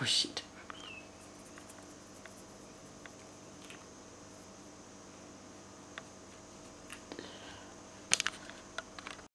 push it.